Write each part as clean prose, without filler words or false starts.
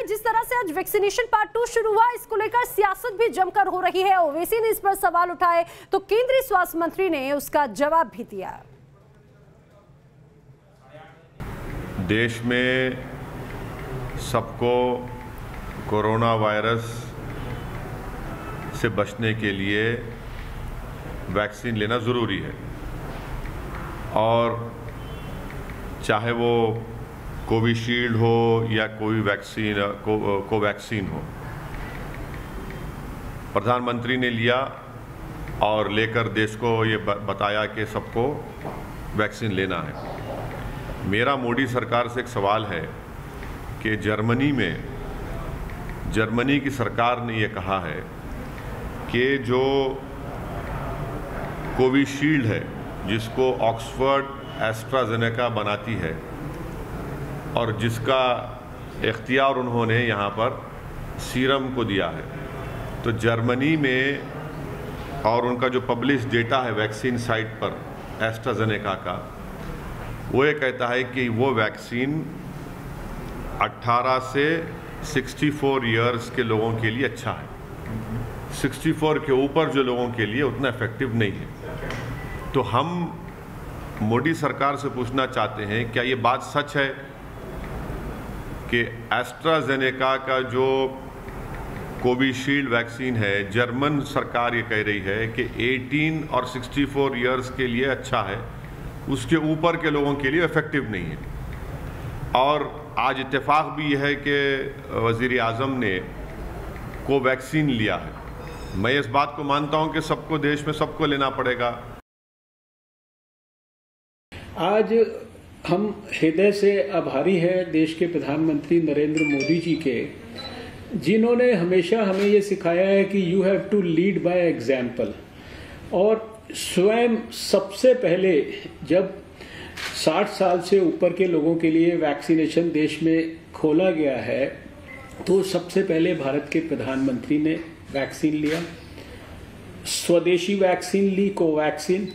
है। जिस तरह से आज वैक्सीनेशन पार्ट 2 शुरू हुआ, इसको लेकर सियासत भी जमकर हो रही है। ओवैसी ने इस पर सवाल उठाए तो केंद्रीय स्वास्थ्य मंत्री ने उसका जवाब भी दिया। देश में सबको कोरोना वायरस से बचने के लिए वैक्सीन लेना ज़रूरी है, और चाहे वो कोविशील्ड हो या कोई वैक्सीन कोवैक्सीन हो। प्रधानमंत्री ने लिया और लेकर देश को ये बताया कि सबको वैक्सीन लेना है। मेरा मोदी सरकार से एक सवाल है कि जर्मनी की सरकार ने ये कहा है कि जो कोविशील्ड है, जिसको ऑक्सफर्ड एस्ट्राजेनेका बनाती है और जिसका इख्तियार उन्होंने यहाँ पर सीरम को दिया है, तो जर्मनी में और उनका जो पब्लिश डेटा है वैक्सीन साइट पर एस्ट्राजेनेका का, वो ये कहता है कि वो वैक्सीन 18 से 64 इयर्स के लोगों के लिए अच्छा है, 64 के ऊपर जो लोगों के लिए उतना इफेक्टिव नहीं है। तो हम मोदी सरकार से पूछना चाहते हैं, क्या ये बात सच है कि एस्ट्राजेनेका का जो कोविशील्ड वैक्सीन है, जर्मन सरकार ये कह रही है कि 18 और 64 इयर्स के लिए अच्छा है, उसके ऊपर के लोगों के लिए इफेक्टिव नहीं है? और आज इत्तेफाक भी है कि वज़ीर आज़म ने कोवैक्सीन लिया है। मैं इस बात को मानता हूं कि सबको देश में सबको लेना पड़ेगा। आज हम हृदय से आभारी है देश के प्रधानमंत्री नरेंद्र मोदी जी के, जिन्होंने हमेशा हमें ये सिखाया है कि you have to lead by example. और स्वयं सबसे पहले जब 60 साल से ऊपर के लोगों के लिए वैक्सीनेशन देश में खोला गया है, तो सबसे पहले भारत के प्रधानमंत्री ने वैक्सीन लिया, स्वदेशी वैक्सीन ली कोवैक्सीन,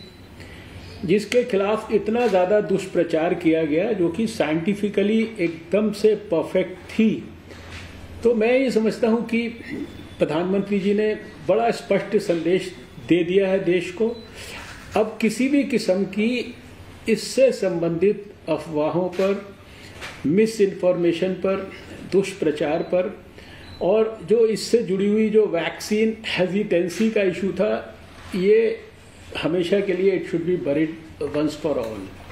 जिसके खिलाफ इतना ज़्यादा दुष्प्रचार किया गया, जो कि साइंटिफिकली एकदम से परफेक्ट थी। तो मैं ये समझता हूँ कि प्रधानमंत्री जी ने बड़ा स्पष्ट संदेश दे दिया है देश को। अब किसी भी किस्म की इससे संबंधित अफवाहों पर, मिस इन्फॉर्मेशन पर, दुष्प्रचार पर, और जो इससे जुड़ी हुई जो वैक्सीन हेजिटेंसी का इशू था, ये हमेशा के लिए it should be buried once for all.